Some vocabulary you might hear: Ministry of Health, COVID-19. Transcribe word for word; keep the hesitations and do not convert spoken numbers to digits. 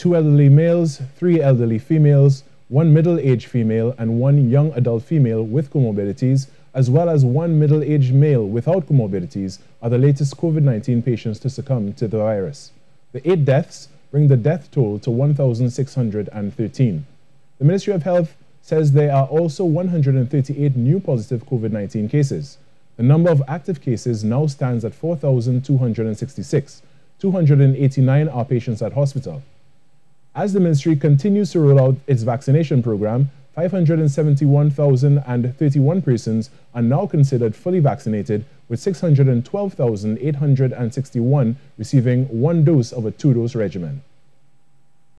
two elderly males, three elderly females, one middle-aged female and one young adult female with comorbidities, as well as one middle-aged male without comorbidities, are the latest COVID nineteen patients to succumb to the virus. The eight deaths bring the death toll to one thousand six hundred thirteen. The Ministry of Health says there are also one hundred thirty-eight new positive COVID nineteen cases. The number of active cases now stands at four thousand two hundred sixty-six. two hundred eighty-nine are patients at hospital. As the ministry continues to roll out its vaccination program, five hundred seventy-one thousand thirty-one persons are now considered fully vaccinated, with six hundred twelve thousand eight hundred sixty-one receiving one dose of a two-dose regimen.